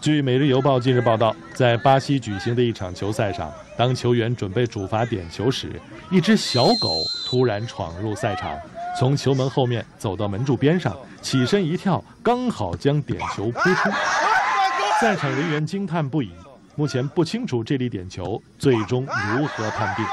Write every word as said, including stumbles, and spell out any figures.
据《每日邮报》近日报道，在巴西举行的一场球赛上，当球员准备主罚点球时，一只小狗突然闯入赛场，从球门后面走到门柱边上，起身一跳，刚好将点球扑出。赛场人员惊叹不已，目前不清楚这粒点球最终如何判定。